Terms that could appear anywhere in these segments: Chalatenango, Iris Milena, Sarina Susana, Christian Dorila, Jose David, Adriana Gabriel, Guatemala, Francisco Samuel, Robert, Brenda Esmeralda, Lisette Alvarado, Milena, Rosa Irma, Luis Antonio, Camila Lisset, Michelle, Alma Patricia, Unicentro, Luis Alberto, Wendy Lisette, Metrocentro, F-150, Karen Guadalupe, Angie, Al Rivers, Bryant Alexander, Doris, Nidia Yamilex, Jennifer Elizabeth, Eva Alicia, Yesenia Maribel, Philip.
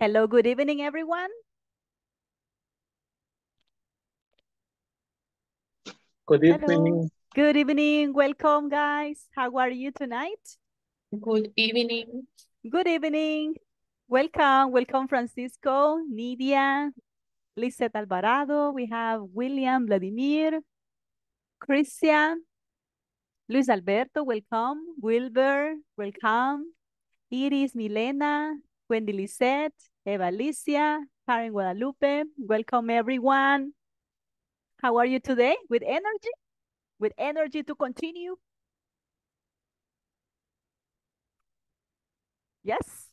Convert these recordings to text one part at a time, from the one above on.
Hello, good evening, everyone. Good evening. Hello. Good evening. Welcome, guys. How are you tonight? Good evening. Good evening. Welcome. Welcome, Francisco, Nidia, Lisette Alvarado. We have William Vladimir, Christian, Luis Alberto, welcome. Wilbert, welcome. Iris Milena, Wendy Lisette, Eva Alicia, Karen Guadalupe. Welcome, everyone. How are you today? With energy? With energy to continue? Yes?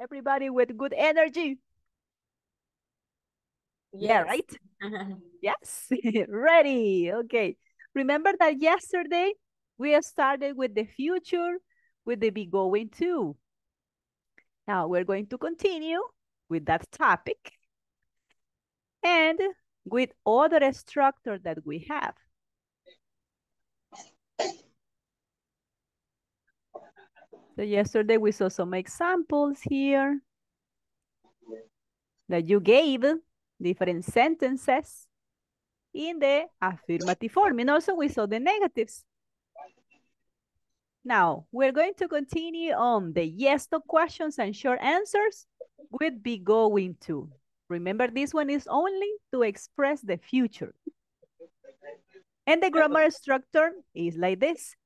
Everybody with good energy? Yes. Yeah, right? Yes? Ready? Okay. Remember that yesterday we started with the future, with the be going to. Now we're going to continue with that topic and with other structure that we have. So yesterday we saw some examples here that you gave different sentences in the affirmative form, and also we saw the negatives. Now, we're going to continue on the yes to questions and short answers with be going to. Remember, this one is only to express the future. And the grammar structure is like this.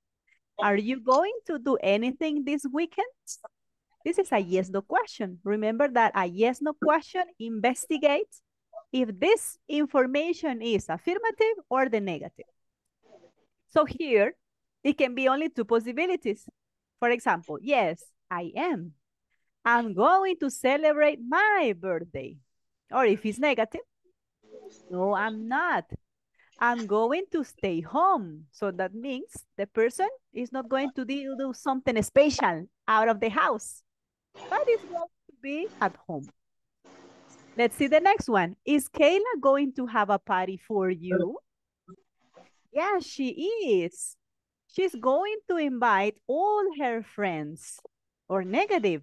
Are you going to do anything this weekend? This is a yes no question. Remember that a yes no question investigates if this information is affirmative or the negative. So here, it can be only two possibilities. For example, yes, I am. I'm going to celebrate my birthday. Or if it's negative, no, I'm not. I'm going to stay home. So that means the person is not going to do something special out of the house, but is going to be at home. Let's see the next one. Is Kayla going to have a party for you? Yeah, she is. She's going to invite all her friends. Or negative.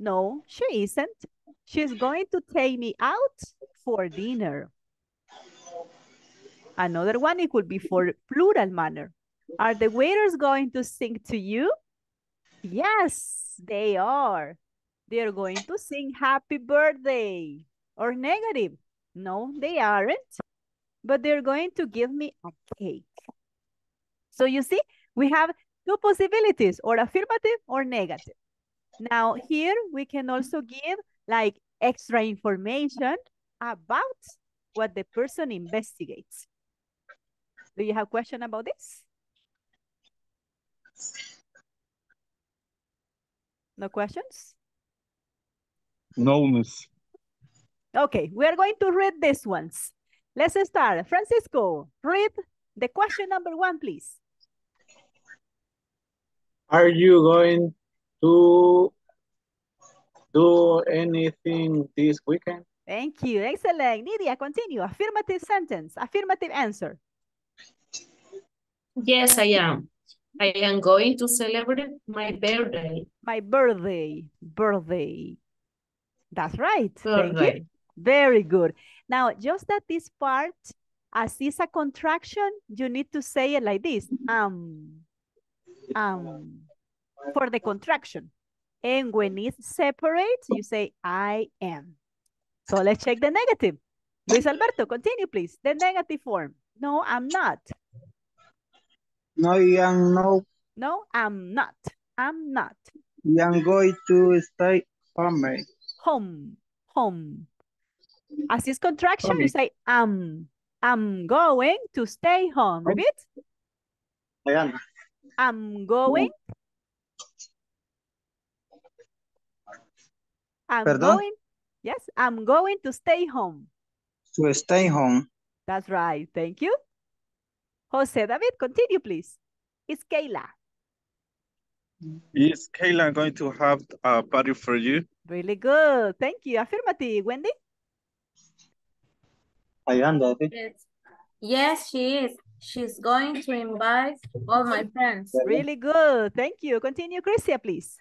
No, she isn't. She's going to take me out for dinner. Another one, it could be for plural manner. Are the waiters going to sing to you? Yes, they are. They're going to sing happy birthday. Or negative. No, they aren't. But they're going to give me a cake. So you see, we have two possibilities, or affirmative or negative. Now here we can also give like extra information about what the person investigates. Do you have a question about this? No questions? No, miss. Okay, we are going to read these ones. Let's start. Francisco, read the question number one, please. Are you going to do anything this weekend? Thank you. Excellent. Nidia, continue. Affirmative sentence. Affirmative answer. Yes, I am. I am going to celebrate my birthday. My birthday. Birthday. That's right. Birthday. Thank you. Very good. Now, just that this part, as is a contraction, you need to say it like this. For the contraction. And when it's separate, you say, I am. So let's check the negative. Luis Alberto, continue, please. The negative form. No, I'm not. No, I am not. No, I'm not. I'm not. I'm going to stay home. Home. Home. As is contraction, home. You say, I'm going to stay home. Repeat. I am. I'm going. I'm Pardon? Going. Yes, I'm going to stay home. To stay home. That's right. Thank you. Jose David, continue, please. It's Kayla. Is Kayla going to have a party for you? Really good. Thank you. Affirmative. Wendy? I am, David. Yes, she is. She's going to invite all my friends. Really good. Thank you. Continue, Christia, please.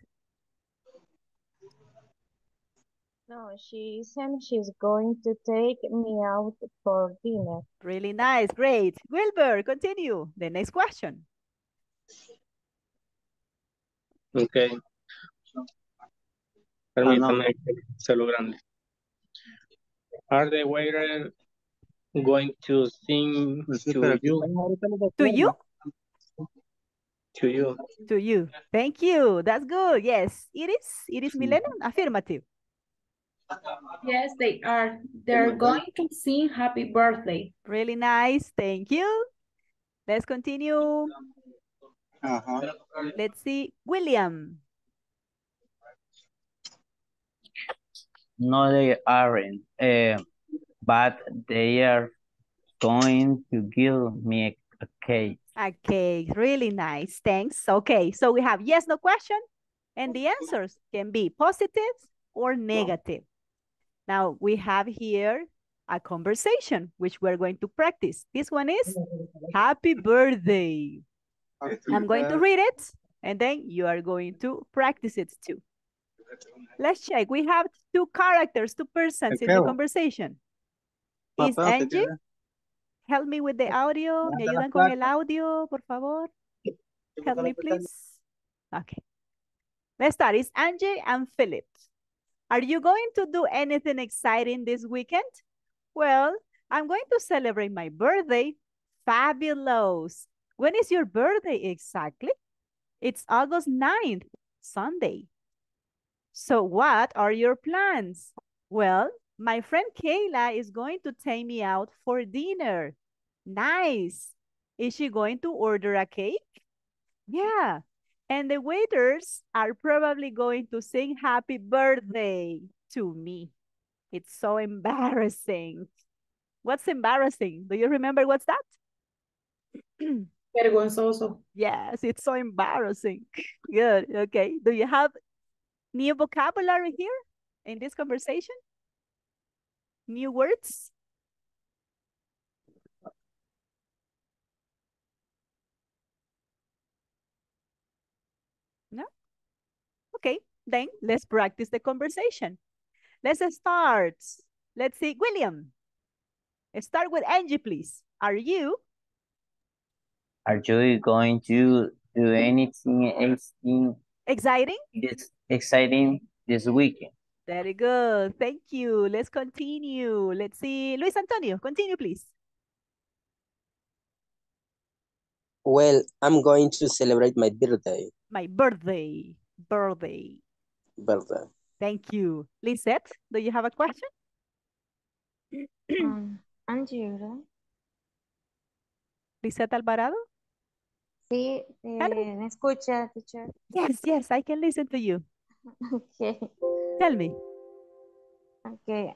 No, she isn't. She's going to take me out for dinner. Really nice. Great. Wilbur, continue. The next question. Okay. Permítame, celo grande. Are the waiter going to sing to you? To you? To you. To you. Thank you. That's good. Yes. It is. It is, Milena. Affirmative. Yes, they are. They're going to sing happy birthday. Really nice. Thank you. Let's continue. Let's see. William. No, they aren't. But they are going to give me a cake. A cake. Really nice. Thanks. Okay. So we have yes, no question. And the answers can be positives or negative. Now, we have here a conversation, which we're going to practice. This one is, happy birthday. I'm going to read it, and then you are going to practice it too. Let's check. We have two characters, two persons in the conversation. Is Angie? Help me with the audio. Me ayudan con el audio, por favor. Help me, please. Okay. Let's start. It's Angie and Philip. Are you going to do anything exciting this weekend? Well, I'm going to celebrate my birthday. Fabulous. When is your birthday exactly? It's August 9th, Sunday. So what are your plans? Well, my friend Kayla is going to take me out for dinner. Nice. Is she going to order a cake? Yeah. And the waiters are probably going to sing happy birthday to me. It's so embarrassing. What's embarrassing? Do you remember what's that? Vergonzoso. Yes, it's so embarrassing. Good, okay. Do you have new vocabulary here in this conversation? New words? Okay, then let's practice the conversation. Let's start. Let's see, William. Start with Angie, please. Are you going to do anything exciting? Exciting this weekend. Very good. Thank you. Let's continue. Let's see, Luis Antonio, continue, please. Well, I'm going to celebrate my birthday. My birthday. Birthday. Thank you. Lisette, do you have a question? Angie, ¿verdad? Lisette Alvarado? Sí, ¿me escucha, teacher? Yes, yes, I can listen to you. Okay. Tell me. Okay.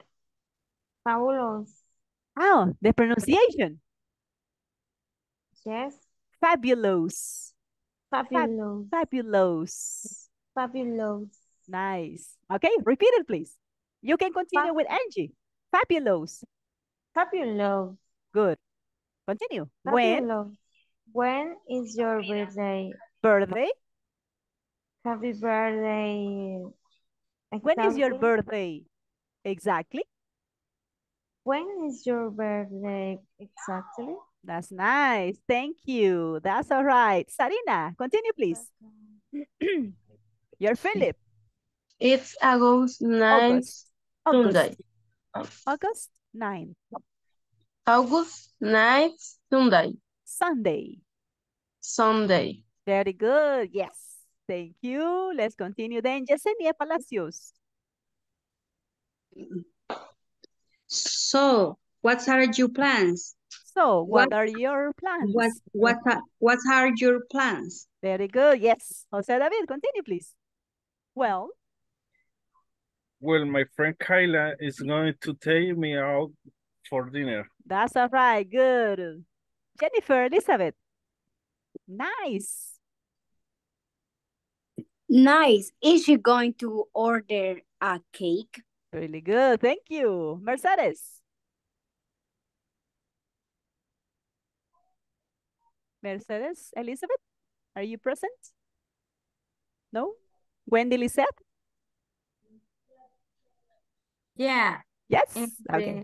Fabulous. Oh, the pronunciation. Yes. Fabulous. Fabulous. Fabulous. Fabulous. Nice. Okay, repeat it, please. You can continue with Angie. Fabulous. Fabulous. Good. Continue. Fabulous. When is your birthday? Birthday? Happy birthday. Exactly. When is your birthday? Exactly. When is your birthday? Exactly. That's nice. Thank you. That's all right. Sarina, continue, please. Okay. You're Philip. It's August 9th, Sunday. August 9th. August 9th, Sunday. Sunday. Sunday. Very good. Yes. Thank you. Let's continue then. Yesenia Palacios. So, what are your plans? So, what are your plans? What are your plans? Very good. Yes. Jose David, continue, please. Well, my friend Kayla is going to take me out for dinner. That's all right. Good. Jennifer Elizabeth. Nice. Nice. Is she going to order a cake? Really good. Thank you. Mercedes. Mercedes Elizabeth, are you present? No? Wendy Lisette? Yeah. Yes. And okay.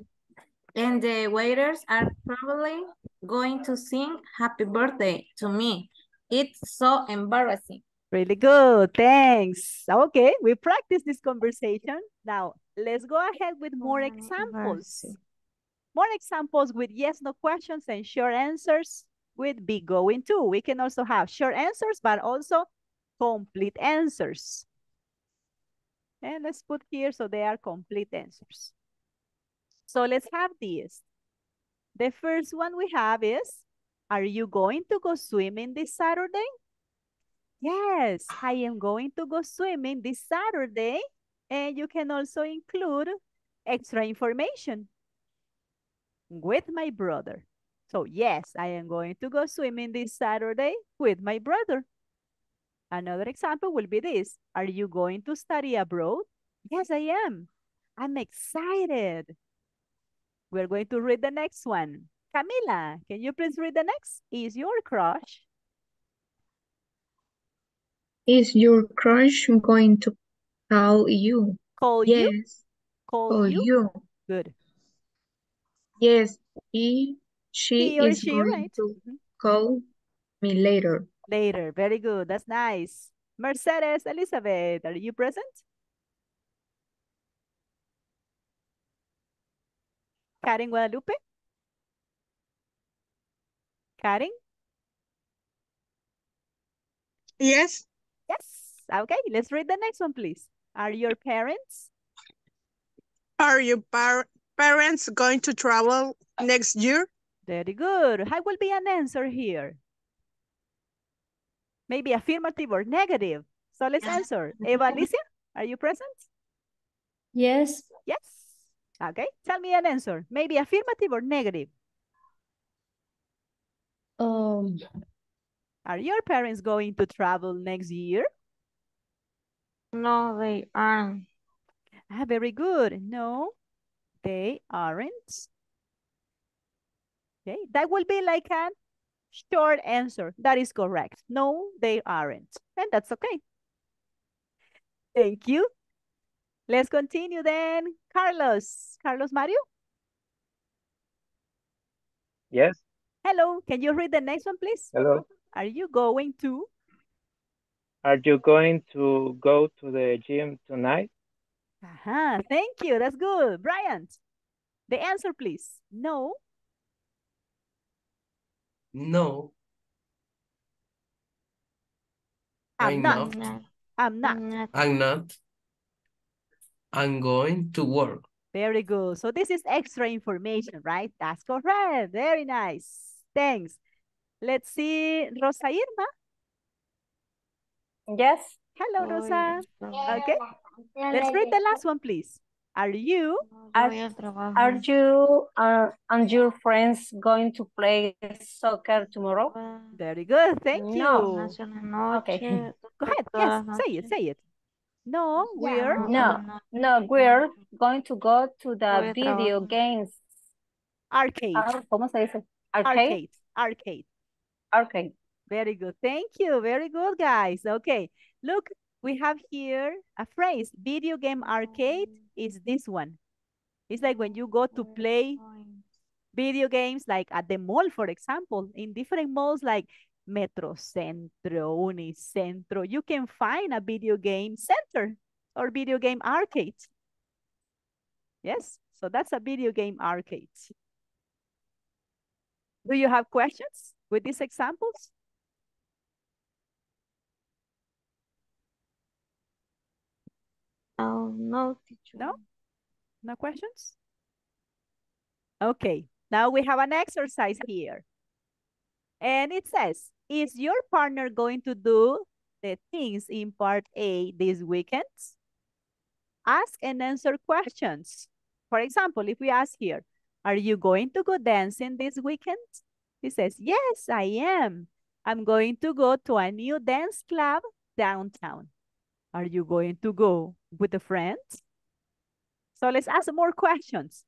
The waiters are probably going to sing happy birthday to me. It's so embarrassing. Really good. Thanks. Okay. We practiced this conversation. Now, let's go ahead with more examples. More examples with yes, no questions and short answers would be going to. We can also have short answers, but also complete answers. And let's put here so they are complete answers. So let's have these. The first one we have is, are you going to go swimming this Saturday? Yes, I am going to go swimming this Saturday. And you can also include extra information. With my brother. So yes, I am going to go swimming this Saturday with my brother. Another example will be this. Are you going to study abroad? Yes, I am. I'm excited. We're going to read the next one. Camila, can you please read the next? Is your crush? Is your crush going to call you? Call you? Good. Yes, she is going to call me later. Later, very good. That's nice. Mercedes Elizabeth, are you present? Karen Guadalupe? Karen? Yes. Yes. Okay, let's read the next one, please. Are your parents? Are your parents going to travel next year? Very good. How will be an answer here? Maybe affirmative or negative. So let's answer. Eva Alicia, are you present? Yes. Yes. Okay. Tell me an answer. Maybe affirmative or negative. Are your parents going to travel next year? No, they aren't. Ah, very good. No. They aren't. Okay, that will be like a short answer. That is correct. No, they aren't. And that's okay. Thank you. Let's continue then. Carlos. Carlos Mario? Yes. Hello. Can you read the next one, please? Hello. Are you going to? Are you going to go to the gym tonight? Uh-huh. Thank you. That's good. Bryant, the answer, please. No. No. I'm not. I'm going to work. Very good. So this is extra information, right? That's correct. Very nice. Thanks. Let's see. Rosa Irma? Yes. Hello, Rosa. Okay. Let's read the last one, please. Are you and your friends going to play soccer tomorrow? Very good. Thank you. No. Okay. Go ahead. Yes. Say it. Say it. No, we're we're going to go to the video games arcade. Arcade. Very good. Thank you. Very good, guys. Okay. Look. We have here a phrase, video game arcade is this one. It's like when you go to play video games, like at the mall, for example, in different malls like Metrocentro, Unicentro, you can find a video game center or video game arcade. Yes, so that's a video game arcade. Do you have questions with these examples? No, teacher. No? No questions? Okay, now we have an exercise here. And it says, is your partner going to do the things in part A this weekend? Ask and answer questions. For example, if we ask here, are you going to go dancing this weekend? He says, yes, I am. I'm going to go to a new dance club downtown. Are you going to go with a friend? So let's ask more questions.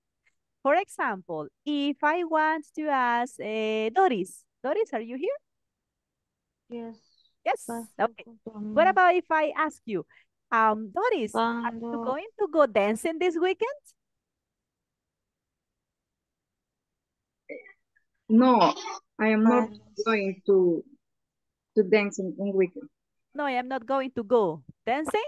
For example, if I want to ask Doris. Doris, are you here? Yes. Yes. Okay. What about if I ask you, Doris, are you going to go dancing this weekend? No, I am not going to dancing in weekend. No, I am not going to go dancing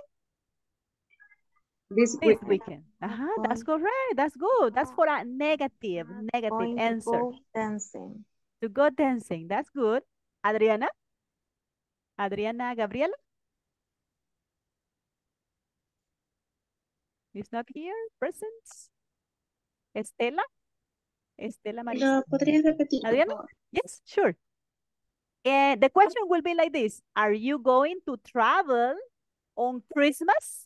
this weekend. That's correct. That's good. That's for a negative answer. To go dancing. To go dancing. That's good. Adriana? Adriana Gabriel? Is not here, presence. Estela? Estela Marisol. Adriana? Yes, sure. And the question will be like this. Are you going to travel on Christmas?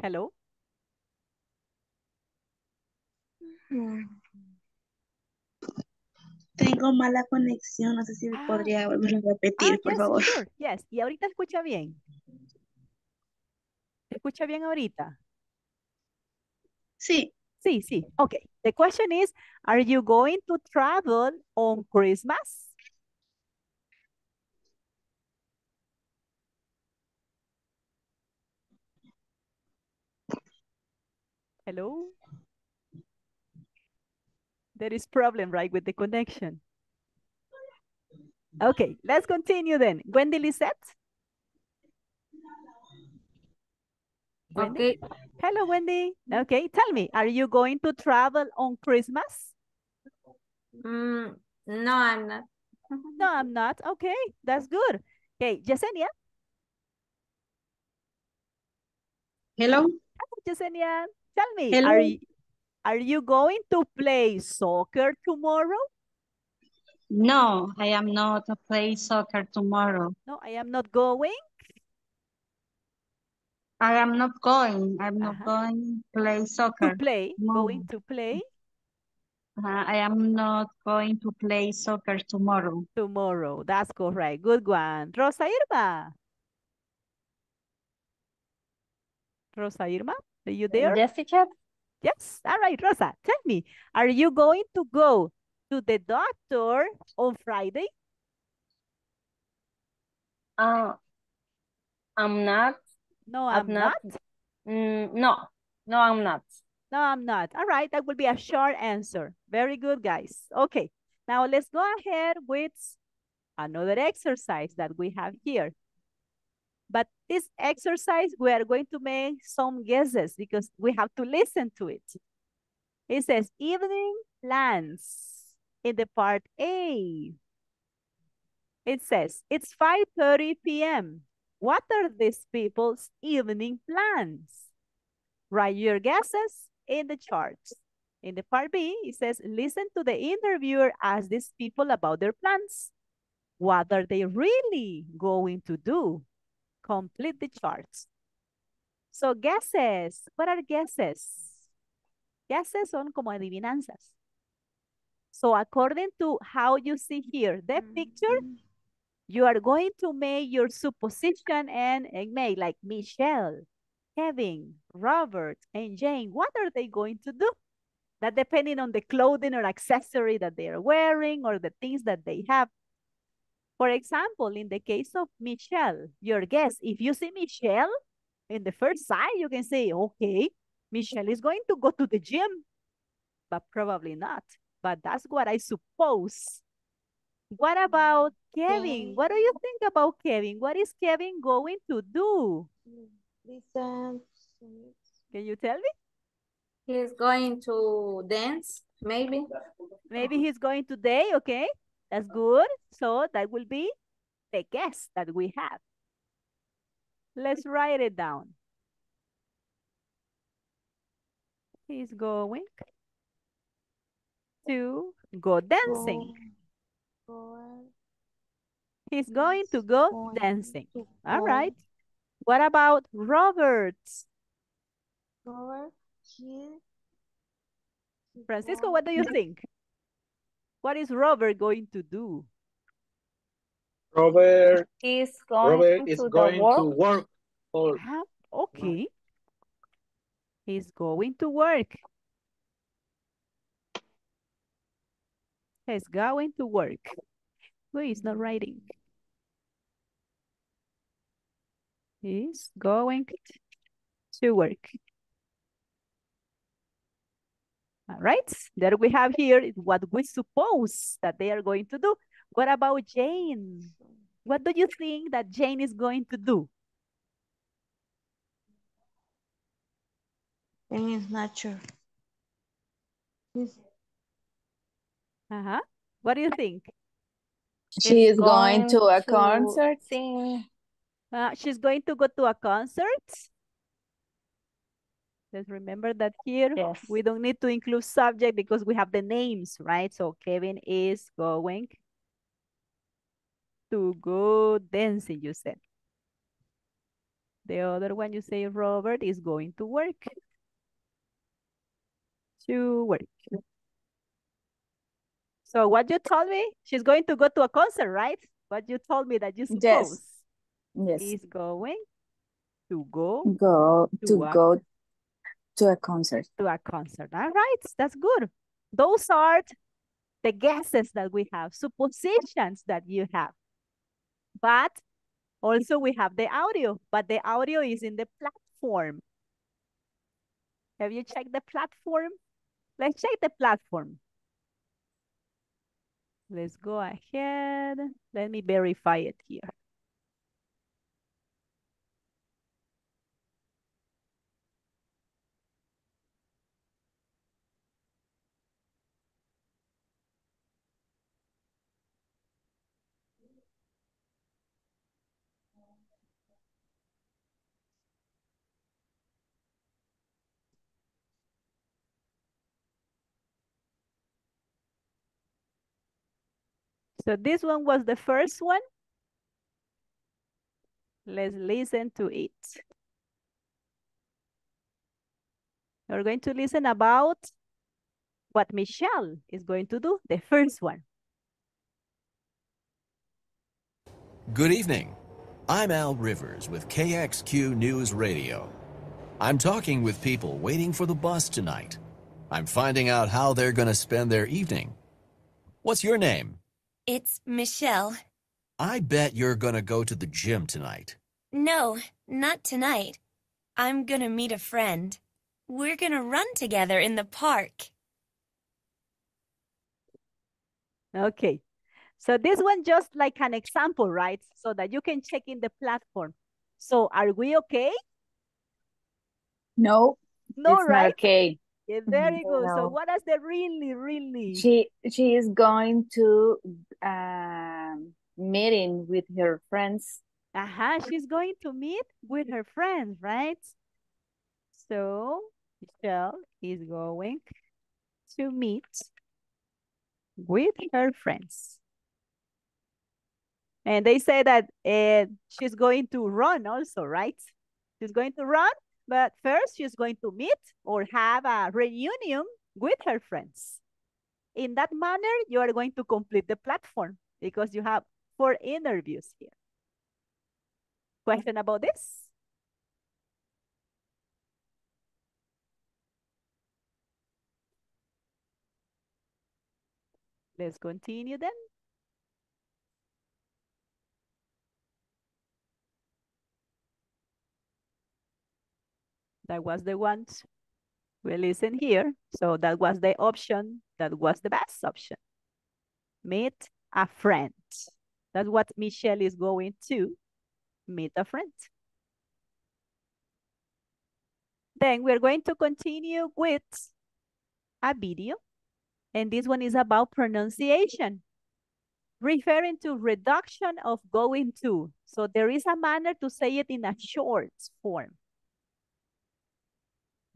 Hello? Tengo mala conexión, no sé si podría volverlo a repetir, por favor. Sure. Yes, y ahorita escucha bien. ¿Te escucha bien ahorita? Sí. Sí, sí. Okay. The question is, are you going to travel on Christmas? Hello? There is problem, right, with the connection. Okay, let's continue then. Wendy Lisette. Okay. Wendy? Hello, Wendy. Okay, tell me, are you going to travel on Christmas? No, I'm not. No, I'm not. Okay, that's good. Okay, Yesenia. Hello. Hello, Yesenia. Tell me, hello. Are you going to play soccer tomorrow? No, I am not playing soccer tomorrow. No, I am not going. I am not going. I'm not going to play soccer. To play? No. Going to play? I am not going to play soccer tomorrow. Tomorrow, that's correct. Good one. Rosa Irma. Rosa Irma, are you there? Yes, teacher. Yes, all right, Rosa, tell me, are you going to go to the doctor on Friday? I'm not. No, I'm not. No, I'm not. No, I'm not. All right, that will be a short answer. Very good, guys. Okay, now let's go ahead with another exercise that we have here. But this exercise, we are going to make some guesses because we have to listen to it. It says evening plans in the part A. It says it's 5:30 p.m. What are these people's evening plans? Write your guesses in the charts. In the part B, it says listen to the interviewer ask these people about their plans. What are they really going to do? Complete the charts. So guesses, what are guesses? Guesses son como adivinanzas. So according to how you see here the picture, you are going to make your supposition and make like Michelle, Kevin, Robert, and Jane. What are they going to do? That depending on the clothing or accessory that they are wearing or the things that they have. For example, in the case of Michelle, your guess, if you see Michelle in the first sight, you can say, okay, Michelle is going to go to the gym, but probably not. But that's what I suppose. What about Kevin? What do you think about Kevin? What is Kevin going to do? Listen. Can you tell me? He's going to dance, maybe. Maybe he's going today, okay. That's good. So that will be the guess that we have. Let's write it down. He's going to go dancing. He's going to go dancing. All right. What about Robert? Francisco, what do you think? What is Robert going to do? Robert is going to work. Or... okay. He's going to work. He's going to work. Wait, he's not writing. He's going to work. All right, that we have here is what we suppose that they are going to do. What about Jane? What do you think that Jane is going to do? Jane is not sure. Uh-huh. What do you think? She is going to a concert. She's going to go to a concert. Just remember that here, yes, we don't need to include subject because we have the names, right? So Kevin is going to go dancing, you said. The other one you say Robert is going to work. To work. So what you told me, she's going to go to a concert, right? What you told me that you suppose, yes, is going to go to a concert. To a concert, all right, that's good. Those are the guesses that we have, suppositions that you have. But also we have the audio, but the audio is in the platform. Have you checked the platform? Let's check the platform. Let's go ahead. Let me verify it here. So this one was the first one. Let's listen to it. We're going to listen about what Michelle is going to do, the first one. Good evening. I'm Al Rivers with KXQ News Radio. I'm talking with people waiting for the bus tonight. I'm finding out how they're going to spend their evening. What's your name? It's Michelle. I bet you're gonna go to the gym tonight. No, not tonight. I'm gonna meet a friend. We're gonna run together in the park. Okay. So this one just like an example, right? So that you can check in the platform. So are we okay? No. No, it's right? Not okay. Yeah, very good. No. So what is the really? She is going to meeting with her friends. She's going to meet with her friends, right? So Michelle is going to meet with her friends. And they say that she's going to run also, right? She's going to run. But first, she's going to meet or have a reunion with her friends. In that manner, you are going to complete the platform because you have 4 interviews here. Question about this? Let's continue then. That was the one we listened here. So that was the option. That was the best option. Meet a friend. That's what Michelle is going to, meet a friend. Then we're going to continue with a video. And this one is about pronunciation, referring to reduction of going to. So there is a manner to say it in a short form.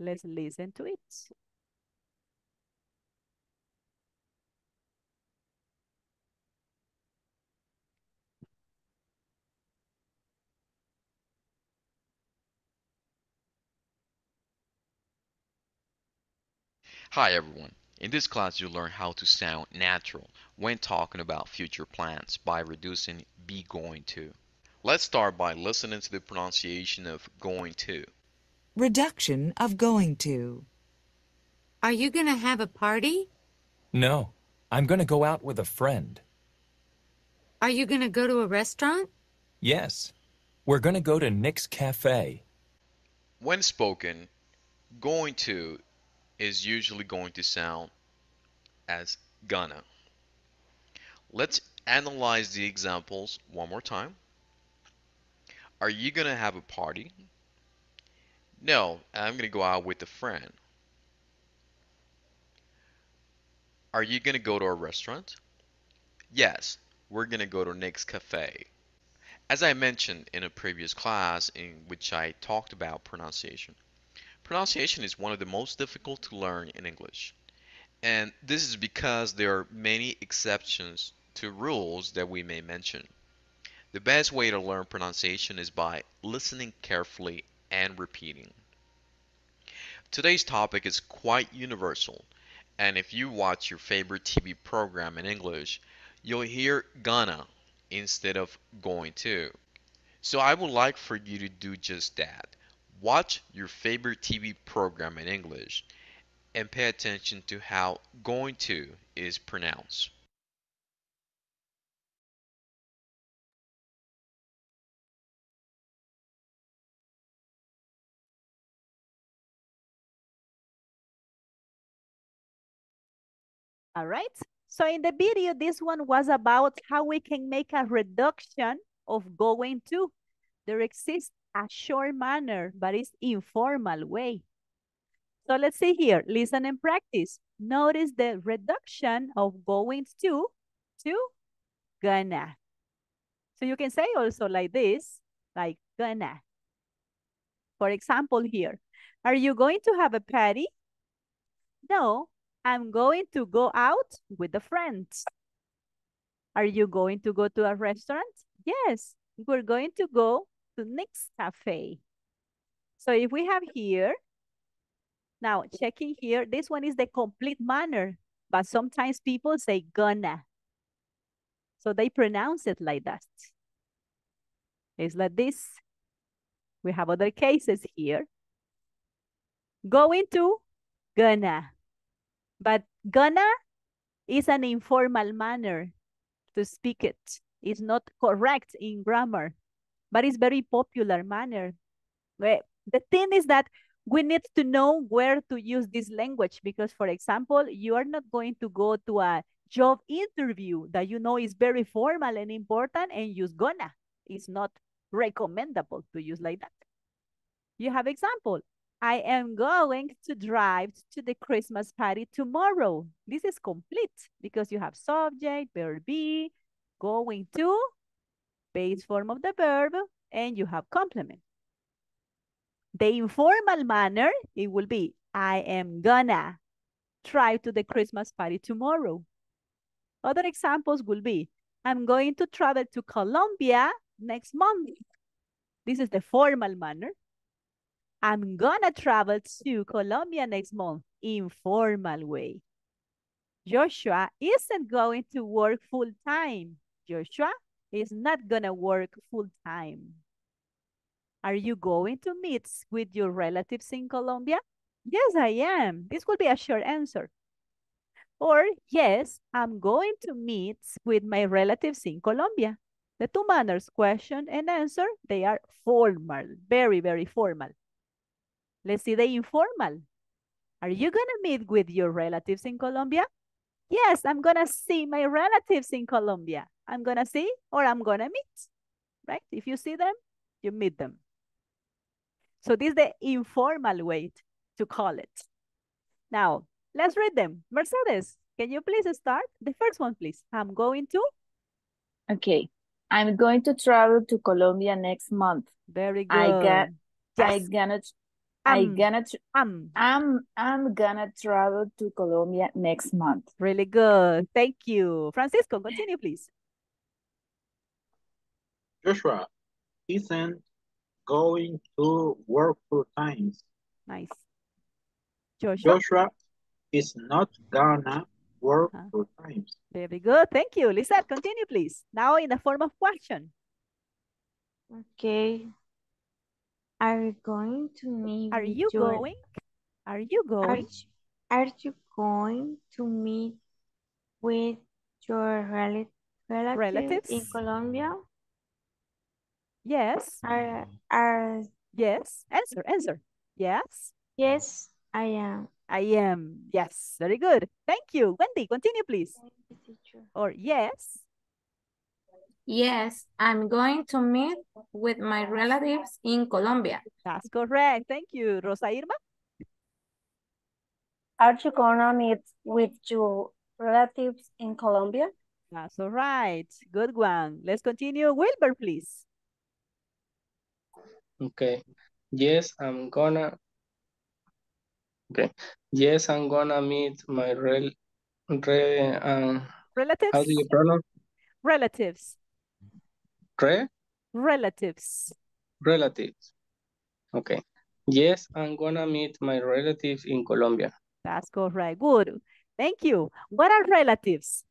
Let's listen to it. Hi everyone. In this class you'll learn how to sound natural when talking about future plans by reducing be going to. Let's start by listening to the pronunciation of going to. Reduction of going to. Are you going to have a party? No, I'm going to go out with a friend. Are you going to go to a restaurant? Yes, we're going to go to Nick's Cafe. When spoken, going to is usually going to sound as gonna. Let's analyze the examples one more time. Are you gonna have a party? No, I'm gonna go out with a friend. Are you gonna go to a restaurant? Yes, we're gonna go to Nick's cafe. As I mentioned in a previous class in which I talked about pronunciation, pronunciation is one of the most difficult to learn in English. And this is because there are many exceptions to rules that we may mention. The best way to learn pronunciation is by listening carefully and repeating. Today's topic is quite universal, and if you watch your favorite TV program in English, you'll hear gonna instead of going to. So I would like for you to do just that. Watch your favorite TV program in English and pay attention to how going to is pronounced. All right, so in the video, this one was about how we can make a reduction of going to. There exists a short manner, but it's informal way. So let's see here, listen and practice. Notice the reduction of going to gonna. So you can say also like this, like gonna. For example here, are you going to have a party? No. I'm going to go out with the friends. Are you going to go to a restaurant? Yes, we're going to go to Nick's cafe. So if we have here, now checking here, this one is the complete manner, but sometimes people say gonna. So they pronounce it like that. It's like this. We have other cases here. Going to gonna. But gonna is an informal manner to speak it. It's not correct in grammar, but it's very popular manner. The thing is that we need to know where to use this language because, for example, you are not going to go to a job interview that you know is very formal and important and use gonna. It's not recommendable to use like that. You have example. I am going to drive to the Christmas party tomorrow. This is complete because you have subject, verb be, going to, base form of the verb, and you have complement. The informal manner, it will be, I am gonna drive to the Christmas party tomorrow. Other examples will be, I'm going to travel to Colombia next month. This is the formal manner. I'm gonna travel to Colombia next month, informal way. Joshua isn't going to work full time. Joshua is not gonna work full time. Are you going to meet with your relatives in Colombia? Yes, I am. This would be a short answer. Or yes, I'm going to meet with my relatives in Colombia. The two manners, question and answer, they are formal, very, very formal. Let's see the informal. Are you going to meet with your relatives in Colombia? Yes, I'm going to see my relatives in Colombia. I'm going to see or I'm going to meet, right? If you see them, you meet them. So this is the informal way to call it. Now, let's read them. Mercedes, can you please start? The first one, please. I'm going to. Okay. I'm going to travel to Colombia next month. Very good. I'm gonna travel to Colombia next month. Really good. Thank you. Francisco, continue, please. Joshua isn't going to work full time. Nice. Joshua is not gonna work full time. Very good. Thank you. Lisette, continue, please. Now in the form of question. Okay. Are you going to meet with your relatives in Colombia? Yes. Yes. Answer. Yes. Yes, I am. I am. Yes, very good. Thank you. Wendy, continue, please. Thank you, teacher. Or yes. Yes, I'm going to meet with my relatives in Colombia. That's correct. Thank you. Rosa Irma? Are you going to meet with your relatives in Colombia? That's all right. Good one. Let's continue. Wilbur, please. Okay. Yes, I'm gonna. Okay. Yes, I'm gonna meet my relatives. How do you pronounce? Relatives. Relatives. Relatives. Okay. Yes, I'm gonna meet my relatives in Colombia. That's correct. Good. Thank you. What are relatives?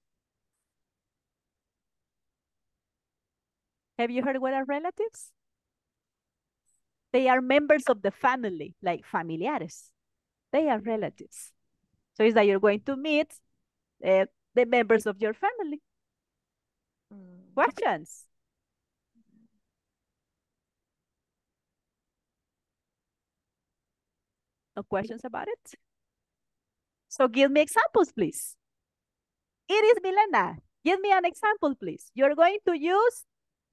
Have you heard what are relatives? They are members of the family, like familiares. They are relatives. So it's that you're going to meet the members of your family. Questions? No questions about it? So give me examples, please. Iris Milena, give me an example, please. You're going to use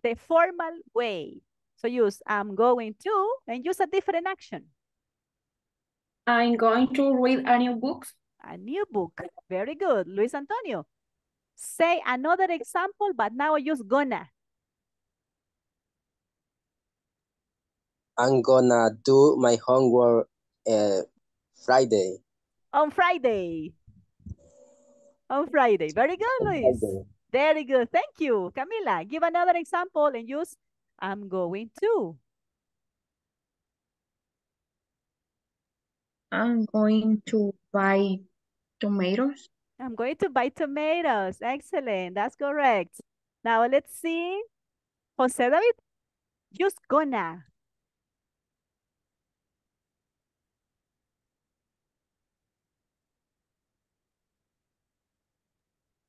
the formal way. So use I'm going to and use a different action. I'm going to read a new book. A new book. Very good. Luis Antonio, say another example, but now I use gonna. I'm gonna do my homework Friday. On Friday. On Friday. Very good, Luis. Very good. Thank you. Camila, give another example and use I'm going to. I'm going to buy tomatoes. I'm going to buy tomatoes. Excellent. That's correct. Now let's see. Jose David, use gonna.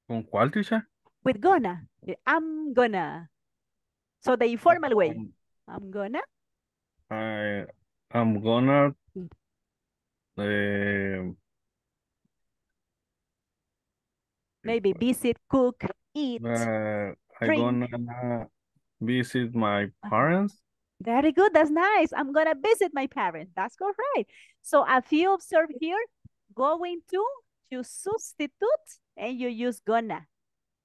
¿Con cuál, teacher? With gonna. I'm gonna. So the informal way. I'm gonna. I'm gonna. Maybe visit, cook, eat. I'm gonna visit my parents. Very good. That's nice. I'm gonna visit my parents. That's correct. So if you observe here, going to, you substitute and you use gonna,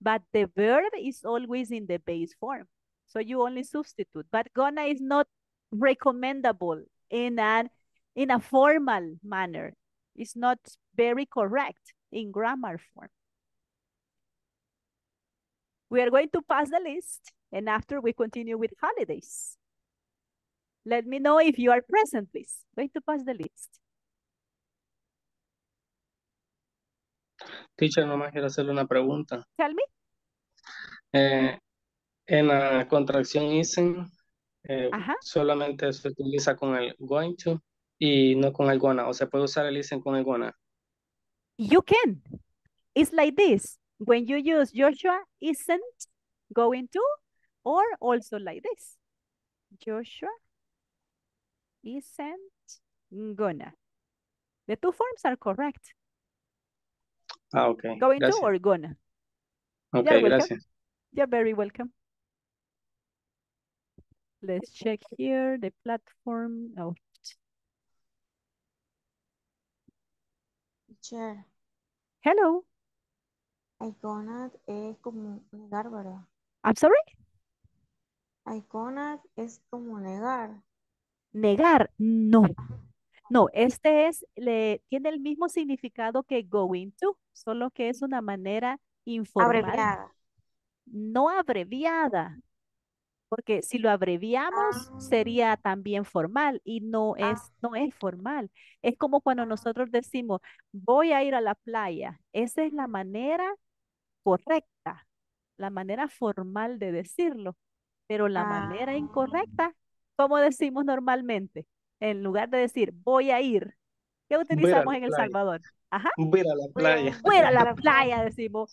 but the verb is always in the base form, so you only substitute. But gonna is not recommendable in a formal manner. It's not very correct in grammar form. We are going to pass the list, and after we continue with holidays. Let me know if you are present, please. Going to pass the list. Teacher, nomás quiero hacerle una pregunta. Tell me. En la contracción isn't, solamente se utiliza con el going to y no con el gonna. O se puede usar el isn't con el gonna. You can. It's like this. When you use Joshua isn't going to, or also like this. Joshua isn't gonna. The two forms are correct. Ah, okay. Going gracias. To or gonna? Okay, gracias. You're very welcome. Let's check here the platform. Oh. Teacher. Hello. Iconad es como negar, ¿verdad? I'm sorry? Iconad es como negar. Negar, no. No, este es, tiene el mismo significado que going to, solo que es una manera informal. Abreviada. No abreviada, porque si lo abreviamos sería también formal y no es formal. Es como cuando nosotros decimos, voy a ir a la playa. Esa es la manera correcta, la manera formal de decirlo, pero la manera incorrecta, ¿cómo decimos normalmente? En lugar de decir, voy a ir, ¿qué utilizamos en El Salvador? Ajá. Voy a la playa. Voy a la playa, decimos.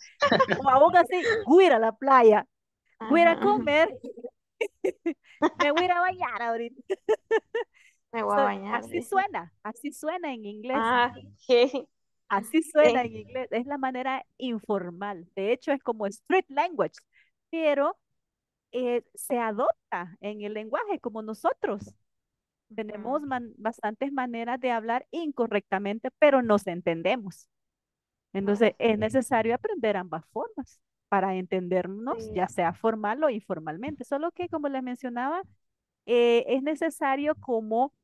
O aún así, voy a la playa. Voy a comer. Me voy a bañar ahorita. Me voy a bañar. Así suena en inglés. Ah, okay. Así suena en inglés, es la manera informal. De hecho, es como street language, pero se adopta en el lenguaje como nosotros. Tenemos bastantes maneras de hablar incorrectamente, pero nos entendemos. Entonces, es necesario aprender ambas formas para entendernos, sí, ya sea formal o informalmente. Solo que, como les mencionaba, es necesario como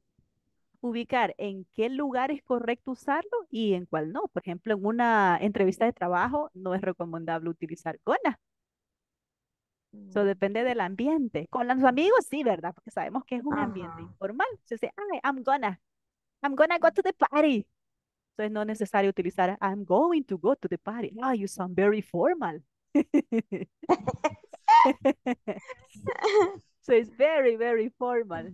ubicar en qué lugar es correcto usarlo y en cuál no. Por ejemplo, en una entrevista de trabajo no es recomendable utilizar gonna. So, depende del ambiente. Con los amigos sí, ¿verdad? Porque sabemos que es un ambiente informal. Se dice, I'm gonna go to the party. Entonces no es necesario utilizar I'm going to go to the party. Oh, you sound very formal. So it's very, very formal.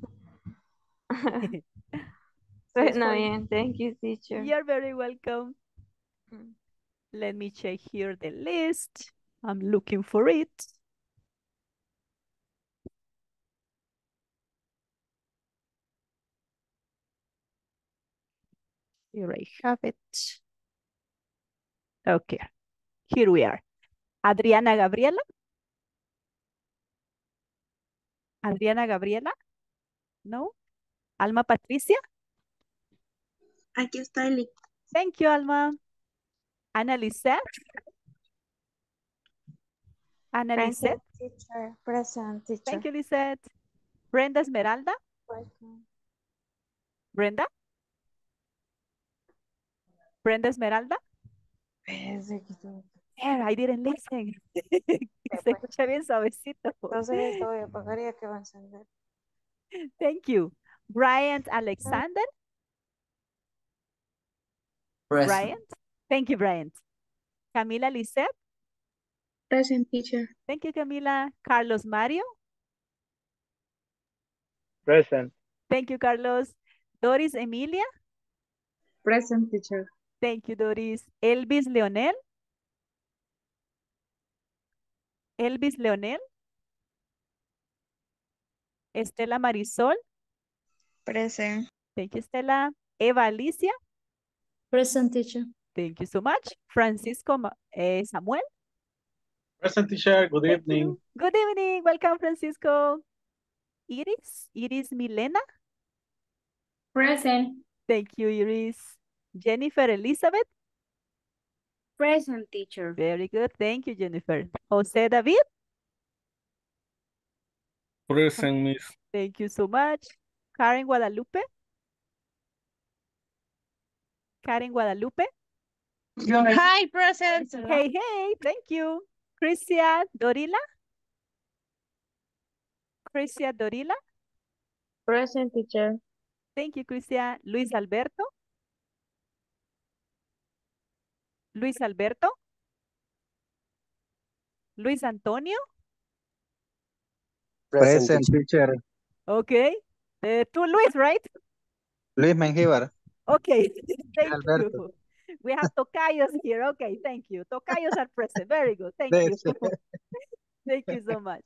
No, bien. Thank you, teacher. You're very welcome. Let me check here the list. I'm looking for it. Here I have it. Okay. Here we are. Adriana Gabriela. Adriana Gabriela. No. Alma Patricia. Aquí estoy. Thank you, Alma. Ana Lisette. Ana Lisette. Teacher. Present, teacher. Thank you, Lisette. Brenda Esmeralda. Welcome. Brenda. Brenda Esmeralda. Yeah, I didn't listen. Se escucha bien suavecito. Entonces esto voy a apagar y que va a encender. Thank you. Bryant Alexander. Present. Bryant. Thank you, Bryant. Camila Lisset. Present, teacher. Thank you, Camila. Carlos Mario. Present. Thank you, Carlos. Doris Emilia. Present, teacher. Thank you, Doris. Elvis Leonel. Elvis Leonel. Estela Marisol. Present. Thank you, Estela. Eva Alicia. Present, teacher. Thank you so much. Francisco Samuel. Present, teacher. Good evening. Good evening. Welcome, Francisco. Iris. Iris Milena. Present. Thank you, Iris. Jennifer Elizabeth. Present, teacher. Very good. Thank you, Jennifer. Jose David. Present, miss. Thank you so much. Karen Guadalupe. Karen Guadalupe. Hi, present. Hey, hey. Thank you. Christian Dorila. Christian Dorila. Present, teacher. Thank you, Cristian. Luis Alberto. Luis Alberto. Luis Antonio. Present, teacher. Okay. To Luis, right? Luis Mengíbar. Okay. Thank you. We have tocayos here. Okay, thank you. Tocayos are present. Very good. Thank you. Thank you so much.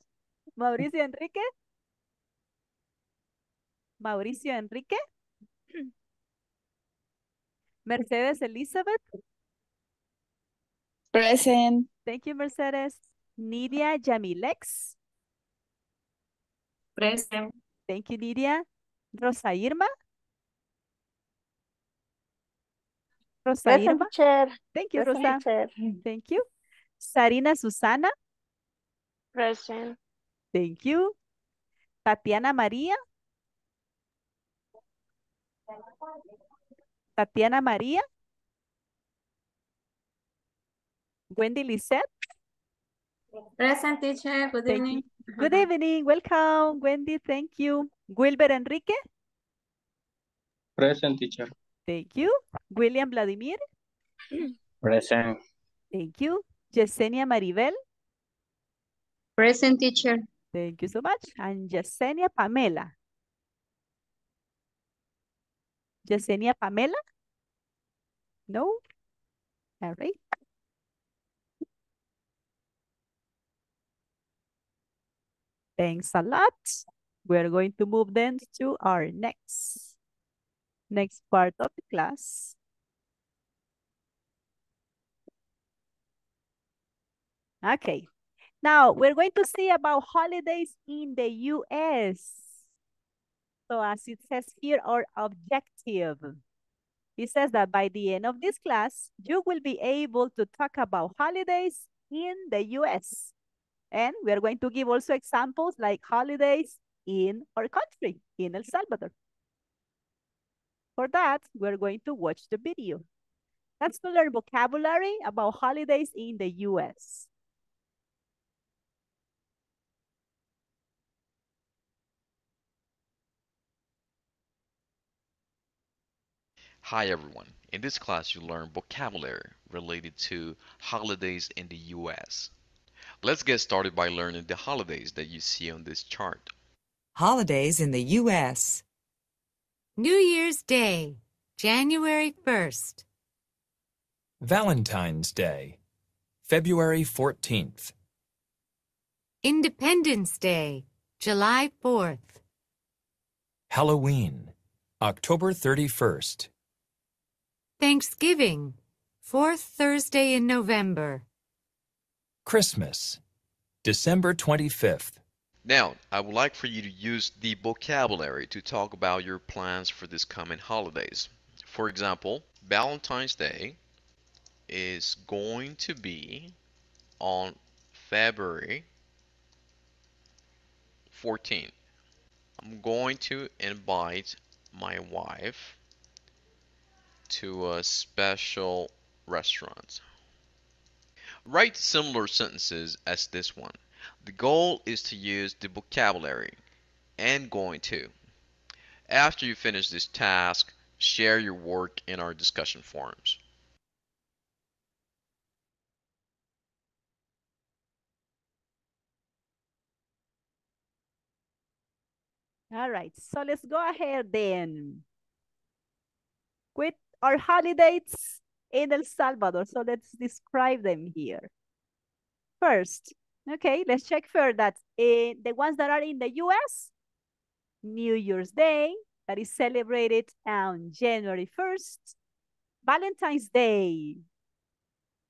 Mauricio Enrique. Mauricio Enrique. Mercedes Elizabeth. Present. Thank you, Mercedes. Nidia Yamilex. Present. Thank you, Nidia. Rosa Irma. Rosa Present, Irma. Chair. Thank you, Present, Rosa. Chair. Thank you. Sarina Susana. Present. Thank you. Tatiana María. Tatiana María. Wendy Lisette. Present, teacher. Good evening. Good evening. Welcome, Wendy. Thank you. Wilbert Enrique. Present, teacher. Thank you. William Vladimir. Present. Thank you. Yesenia Maribel. Present, teacher. Thank you so much. And Yesenia Pamela. Yesenia Pamela? No? All right. Thanks a lot. We're going to move then to our next. next part of the class. Okay, now we're going to see about holidays in the U.S. So as it says here, our objective. It says that by the end of this class, you will be able to talk about holidays in the U.S. And we are going to give also examples like holidays in our country, in El Salvador. For that, we're going to watch the video. Let's learn vocabulary about holidays in the U.S. Hi everyone, in this class you learn vocabulary related to holidays in the U.S. Let's get started by learning the holidays that you see on this chart. Holidays in the U.S. New Year's Day, January 1st. Valentine's Day, February 14th. Independence Day, July 4th. Halloween, October 31st. Thanksgiving, fourth Thursday in November. Christmas, December 25th. Now, I would like for you to use the vocabulary to talk about your plans for these coming holidays. For example, Valentine's Day is going to be on February 14th. I'm going to invite my wife to a special restaurant. Write similar sentences as this one. The goal is to use the vocabulary and going to. After you finish this task, share your work in our discussion forums. All right, so let's go ahead then with our holidays in El Salvador. So let's describe them here. First, okay, let's check first that the ones that are in the U.S., New Year's Day, that is celebrated on January 1st, Valentine's Day.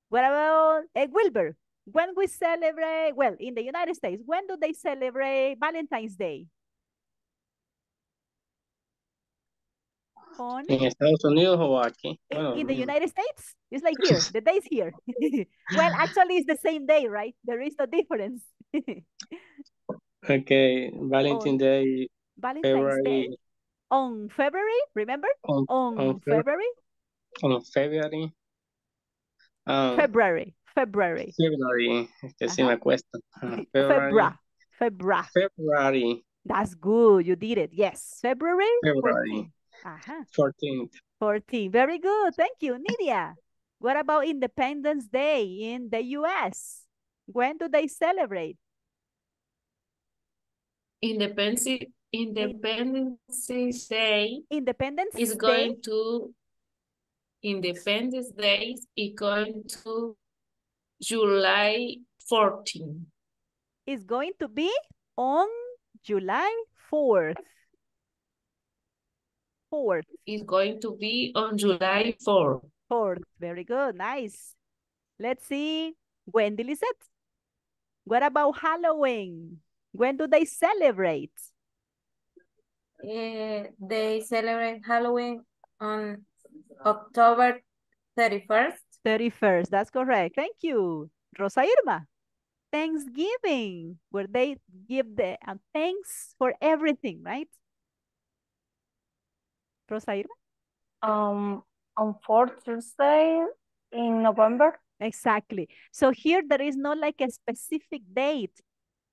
Well, Wilbur, when we celebrate, well, in the United States, when do they celebrate Valentine's Day? On? In Estados Unidos or aquí? In the United States? It's like here, the day's here. Well, actually it's the same day, right? There is no difference. Okay, Valentine's Day. On February, remember? February. That's good, you did it. Yes, February. 14th. Very good. Thank you, Nidia. What about Independence Day in the U.S.? When do they celebrate? Independence Day is going to July 14th. It's going to be on July 4th. Is going to be on July 4th. Very good. Nice. Let's see. Wendy Lisette. What about Halloween? When do they celebrate? They celebrate Halloween on October 31st. 31st. That's correct. Thank you. Rosa Irma. Thanksgiving. Where they give the thanks for everything, right? Rosa Irma? On fourth Thursday in November. Exactly. So here there is not like a specific date,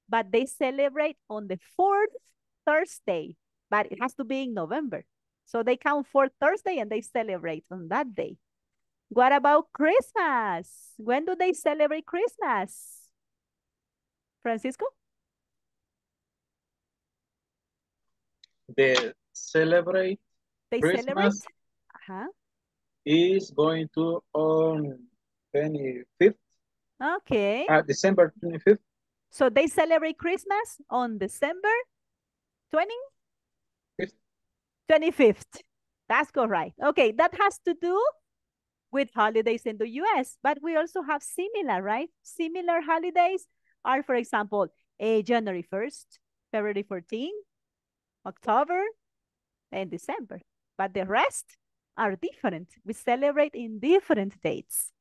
but they celebrate on the fourth Thursday, but it has to be in November. So they count fourth Thursday and they celebrate on that day. What about Christmas? When do they celebrate Christmas? Francisco? They celebrate Christmas. Is going to on 25th. Okay. December 25th. So they celebrate Christmas on December 25th. Tasco, right. Okay, that has to do with holidays in the U.S., but we also have similar, right? Similar holidays are, for example, January 1st, February 14th, October, and December. But the rest are different. We celebrate in different dates.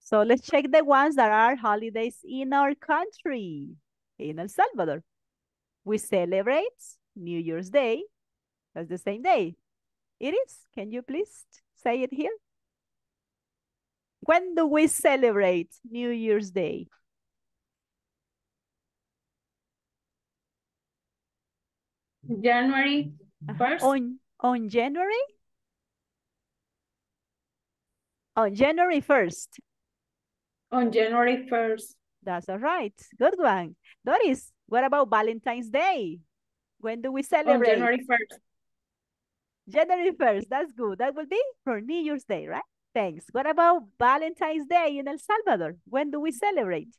So let's check the ones that are holidays in our country, in El Salvador. We celebrate New Year's Day. That's the same day. It is. Can you please say it here? When do we celebrate New Year's Day? January 1st. On January? On January 1st. On January 1st. That's all right. Good one. Doris, what about Valentine's Day? When do we celebrate? On January 1st. January 1st. That's good. That will be for New Year's Day, right? Thanks. What about Valentine's Day in El Salvador? When do we celebrate?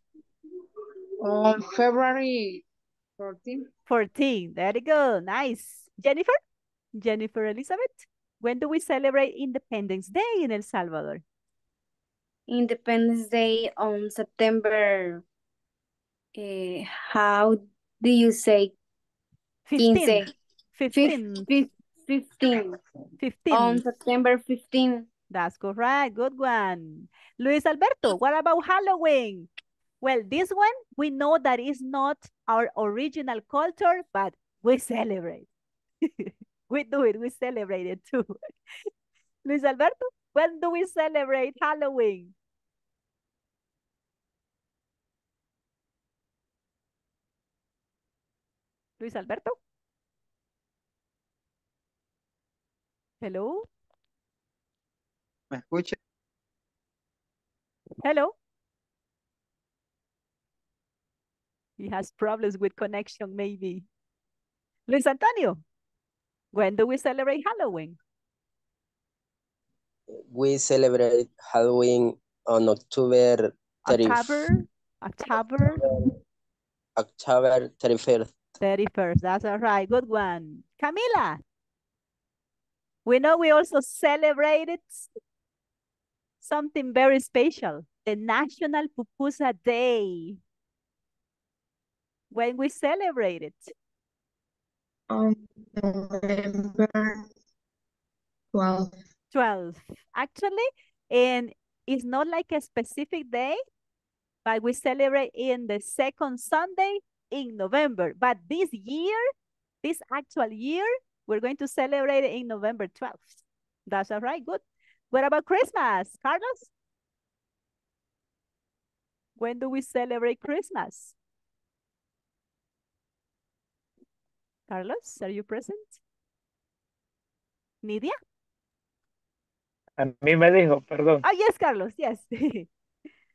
On February 14th. 14th. There you go. Nice. Jennifer? Jennifer Elizabeth? When do we celebrate Independence Day in El Salvador? Independence Day on September, how do you say? 15. On September 15. That's correct. Good one. Luis Alberto, what about Halloween? Well, this one, we know that is not our original culture, but we celebrate. We do it. We celebrate it too. Luis Alberto, when do we celebrate Halloween? Luis Alberto? Hello? ¿Me escucha? Hello? He has problems with connection, maybe. Luis Antonio, when do we celebrate Halloween? We celebrate Halloween on October 31st. October 31st. 31st, that's all right. Good one. Camila, we know we also celebrated something very special, the National Pupusa Day. When we celebrate it? On November 12th. 12th. Actually, and it's not like a specific day, but we celebrate in the second Sunday in November. But this year, this actual year, we're going to celebrate it in November 12th. That's all right, good. What about Christmas, Carlos? When do we celebrate Christmas? Carlos, are you present? Nidia? A mí me dijo, perdón. Oh, yes, Carlos, yes.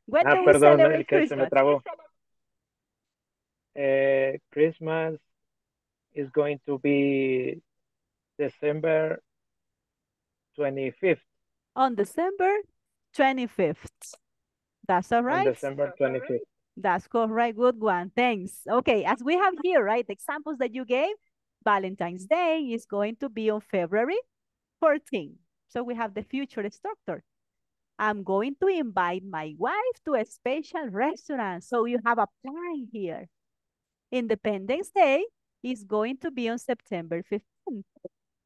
When do we celebrate Christmas? Se me trabó. Christmas is going to be December 25th. On December 25th. That's all right. On December 25th. That's correct. Good one. Thanks. Okay, as we have here, right, the examples that you gave, Valentine's Day is going to be on February 14th. So we have the future structure. I'm going to invite my wife to a special restaurant. So you have a plan here. Independence Day is going to be on September 15th.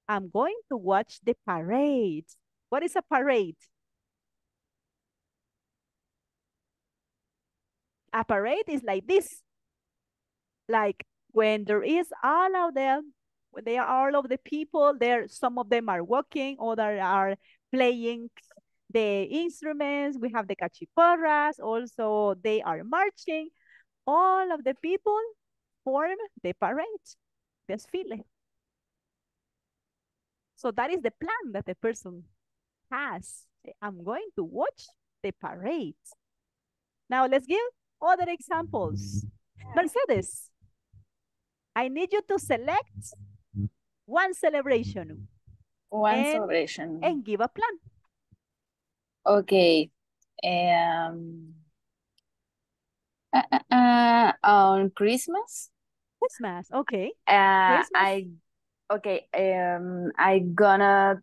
I'm going to watch the parade. What is a parade? A parade is like this. Like when there is all of them, when they are all of the people there, some of them are walking, others are playing the instruments. We have the cachiporras, also they are marching. All of the people form the parade, desfile. So that is the plan that the person has. I'm going to watch the parade. Now let's give other examples. Mercedes, I need you to select one celebration. And give a plan. Okay. On Christmas. Okay. Christmas. I Okay, I'm gonna to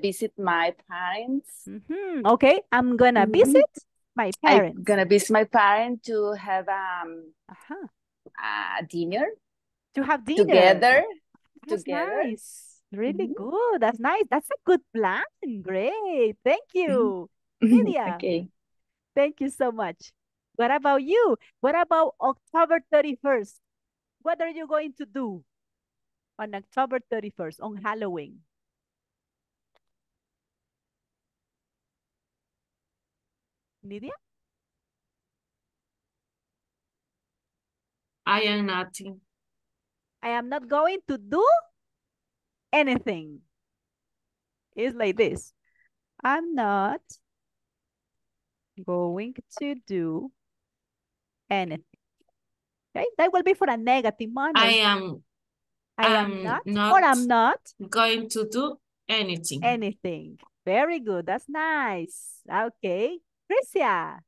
visit my parents. Mm-hmm. Okay, I'm gonna visit my parents. I'm gonna visit my parents to have dinner. To have dinner together. That's together. Nice. Really good. That's nice. That's a good plan. Great. Thank you, Nidia. Okay. Thank you so much. What about you? What about October 31st? What are you going to do on October 31st, on Halloween? Nidia? I am nothing. I am not going to do anything. It's like this. I'm not going to do anything. Okay, that will be for a negative manner. I'm not going to do anything. Anything. Very good. That's nice. Okay. Chrisia,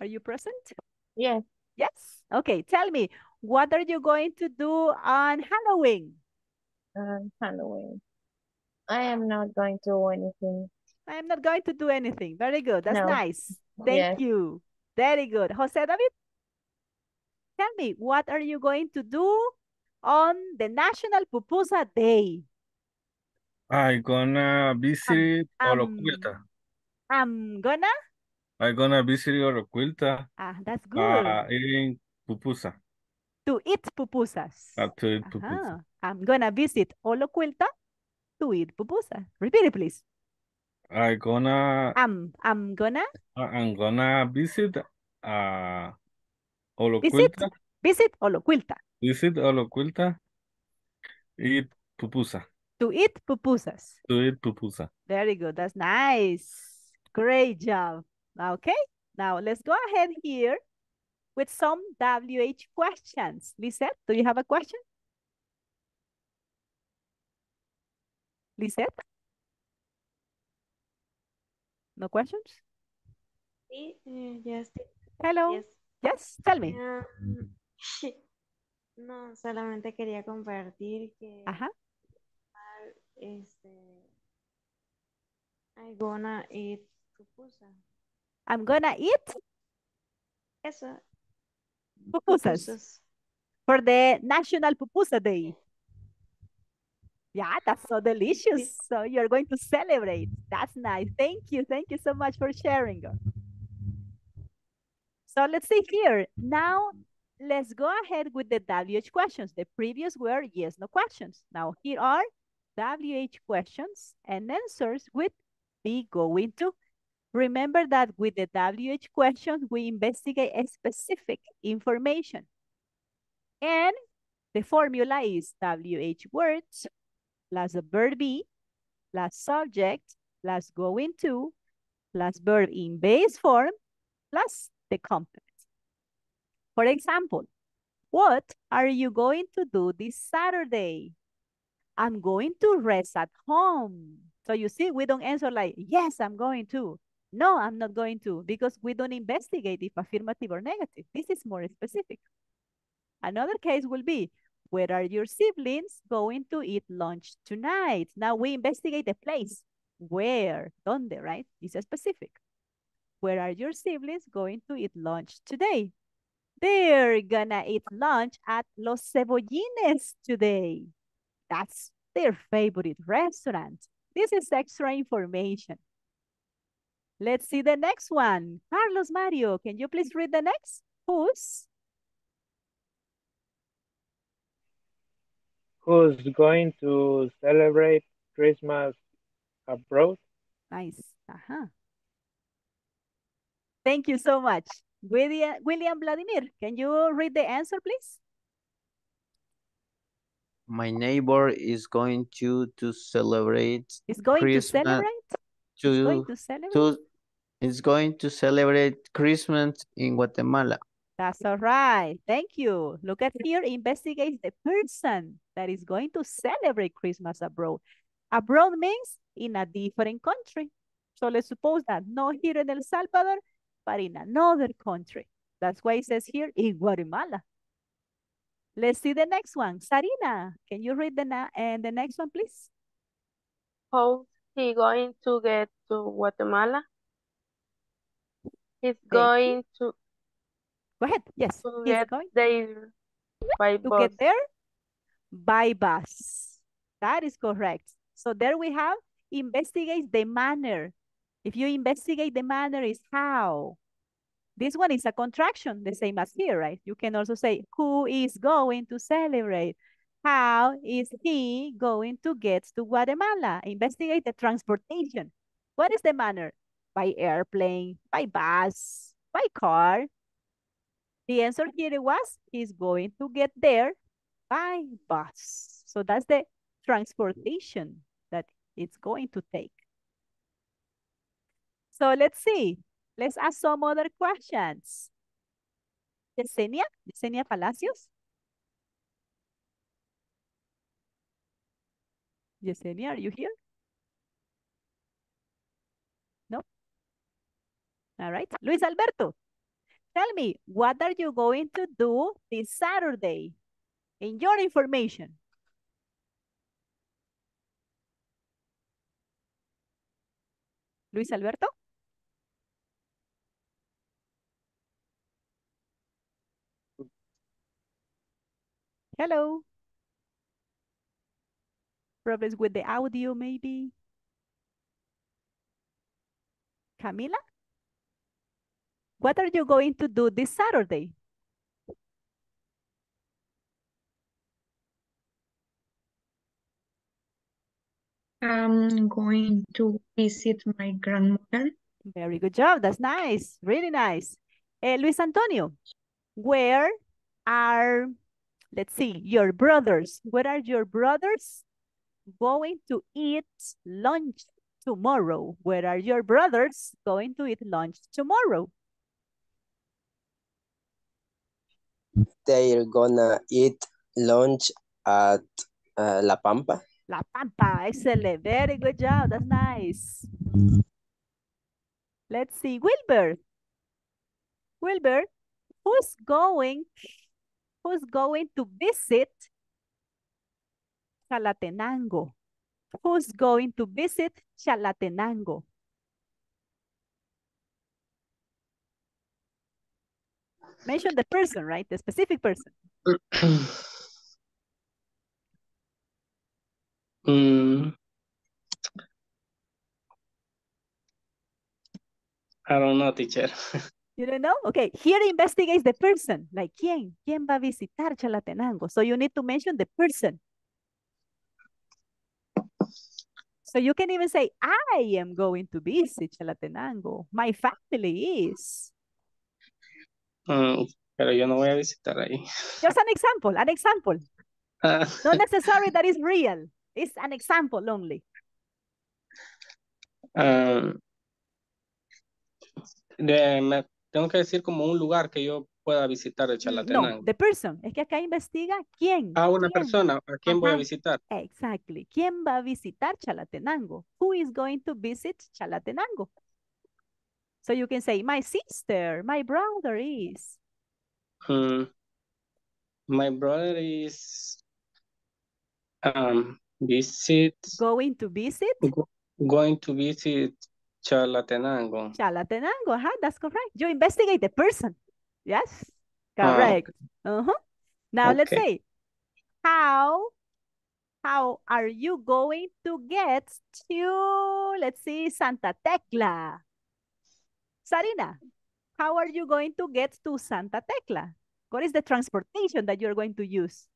are you present? Yes. Yes. Okay. Tell me, what are you going to do on Halloween? On Halloween, I am not going to do anything. I am not going to do anything. Very good. That's nice. Thank you. Very good. Jose David, tell me, what are you going to do on the National Pupusa Day? I'm gonna visit Olocuilta. I'm gonna visit Olocuilta. Ah, that's good. Eating pupusa. To eat pupusas. To eat pupusas. I'm gonna visit Olocuilta to eat pupusa. Repeat it, please. I'm gonna visit Olocuilta. Visit Olocuilta. Visit Olocuilta. Eat pupusa. To eat pupusas. To eat pupusa. Very good. That's nice. Great job. Okay. Now let's go ahead here with some WH questions. Lisette, do you have a question? Lisette? No questions? Yes. Hello. Yes. Yes, tell me. No, solamente quería compartir que... Ajá. I'm gonna eat pupusa. I'm gonna eat eso. Pupusas for the National Pupusa Day. Yeah, that's so delicious. So you're going to celebrate. That's nice. Thank you. Thank you so much for sharing. So let's see here. Now let's go ahead with the WH questions. The previous were yes, no questions. Now here are WH questions and answers with be going to. Remember that with the WH questions, we investigate a specific information. And the formula is WH words plus the verb be, plus subject, plus going to, plus verb in base form, plus the complement. For example, what are you going to do this Saturday? I'm going to rest at home. So you see, we don't answer like, yes, I'm going to. No, I'm not going to, because we don't investigate if affirmative or negative. This is more specific. Another case will be, where are your siblings going to eat lunch tonight? Now we investigate the place. Where, donde, right? It's specific. Where are your siblings going to eat lunch today? They're gonna eat lunch at Los Cebollines today. That's their favorite restaurant. This is extra information. Let's see the next one. Carlos Mario, can you please read the next? Who's going to celebrate Christmas abroad? Nice. Thank you so much. William Vladimir, can you read the answer, please? My neighbor is going to celebrate. Is going Christmas to celebrate? Is going to celebrate Christmas in Guatemala. That's all right. Thank you. Look at here, investigates the person that is going to celebrate Christmas abroad. Abroad means in a different country. So let's suppose that not here in El Salvador, but in another country. That's why it says here in Guatemala. Let's see the next one. Sarina, can you read the next one, please? How's he going to get to Guatemala? He's going to... Go ahead. Yes. To get there by bus. That is correct. So there we have investigates the manner. If you investigate the manner, is how. This one is a contraction, the same as here, right? You can also say, who is going to celebrate? How is he going to get to Guatemala? Investigate the transportation. What is the manner? By airplane, by bus, by car. The answer here was, he's going to get there by bus. So that's the transportation that it's going to take. So let's see. Let's ask some other questions. Yesenia, Yesenia Palacios. Yesenia, are you here? No? All right. Luis Alberto, tell me, what are you going to do this Saturday in your information? Luis Alberto? Hello. Problems with the audio, maybe. Camila? What are you going to do this Saturday? I'm going to visit my grandmother. Very good job. That's nice. Really nice. Luis Antonio, where are... Let's see, your brothers. Where are your brothers going to eat lunch tomorrow? Where are your brothers going to eat lunch tomorrow? They're gonna eat lunch at La Pampa. La Pampa, excellent. Very good job. That's nice. Let's see, Wilbert. Wilbert, who's going to visit Chalatenango? Who's going to visit Chalatenango? Mention the person, right? The specific person. I don't know, teacher. You don't know? Okay, here investigates the person. Like, ¿quién? ¿Quién va a visitar Chalatenango? So you need to mention the person. So you can even say, I am going to visit Chalatenango. My family is. Pero yo no voy a visitar ahí. Just an example, an example. Not necessary that is real. It's an example only. Tengo que decir como un lugar que yo pueda visitar el Chalatenango. No, the person. Es que acá investiga quién. Ah, una persona. ¿A quién voy a visitar? Exactly. ¿Quién va a visitar Chalatenango? Who is going to visit Chalatenango? So you can say, my sister, my brother is. My brother is going to visit Chalatenango. Chalatenango, huh? That's correct. You investigate the person. Yes, correct. Now okay. Let's say, how are you going to get to, let's see, Santa Tecla? Sarina, how are you going to get to Santa Tecla? What is the transportation that you're going to use?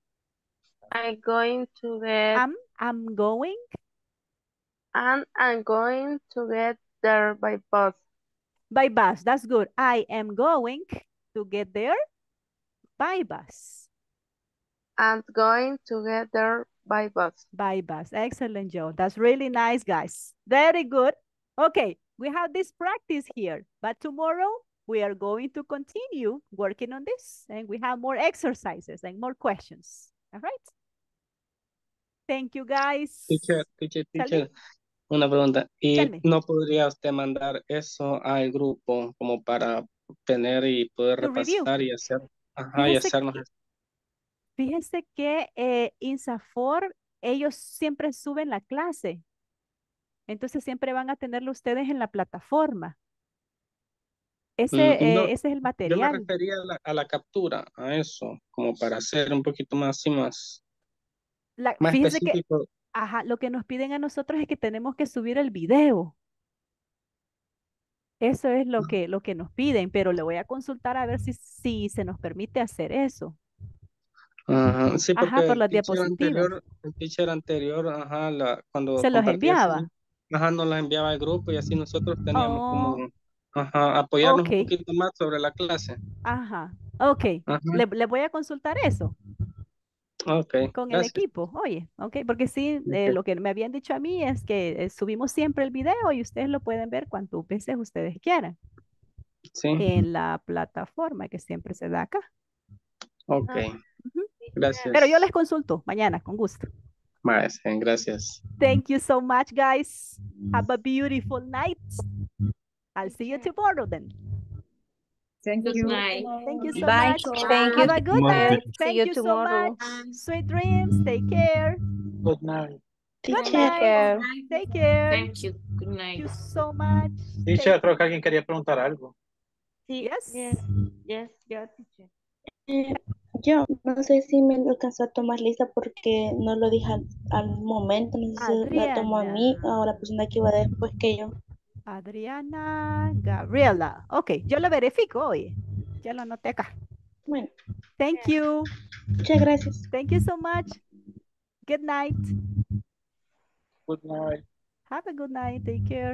I'm going to get there by bus. By bus, that's good. I am going to get there by bus. I'm going to get there by bus. By bus. Excellent, Joe. That's really nice, guys. Very good. Okay, we have this practice here, but tomorrow we are going to continue working on this, and we have more exercises and more questions. All right. Thank you, guys. Teacher. Una pregunta. ¿Y no podría usted mandar eso al grupo como para tener y poder repasar y hacer? Ajá, y hacernos. Fíjense que INSAFOR, ellos siempre suben la clase. Entonces siempre van a tenerlo ustedes en la plataforma. Ese, no, ese es el material. Yo me refería a la captura, a eso, como para hacer un poquito más y más. Más específico. Que, ajá, lo que nos piden a nosotros es que tenemos que subir el video. Eso es lo que nos piden, pero le voy a consultar a ver si, si se nos permite hacer eso. Ajá, sí, porque ajá, por las diapositivas. El teacher anterior, ajá, cuando se los enviaba. Ajá, nos los enviaba al grupo y así nosotros teníamos como ajá, apoyarnos un poquito más sobre la clase. Ajá, ok. Ajá. Le voy a consultar eso. Okay, con gracias. El equipo, oye, ok, porque sí, lo que me habían dicho a mí es que subimos siempre el video y ustedes lo pueden ver cuantas veces ustedes quieran. Sí. En la plataforma que siempre se da acá. Ok, gracias. Pero yo les consulto mañana, con gusto. Más, gracias. Thank you so much, guys. Have a beautiful night. I'll see you tomorrow then. Thank you so much. Have a good night. Thank you so much. Sweet dreams. Take care. Good night. Take care. Take care. Thank you. Good night. Thank you so much. Teacher, creo que alguien quería preguntar algo. Yes, teacher. Yo no sé si me alcanzó a tomar lista porque no lo dije al momento. No sé si la tomó a mí o la persona que iba después que yo. Adriana Gabriela. Ok, yo lo verifico, oye. Ya lo anoté acá. Bueno. Thank you. Muchas gracias. Thank you so much. Good night. Good night. Have a good night. Take care.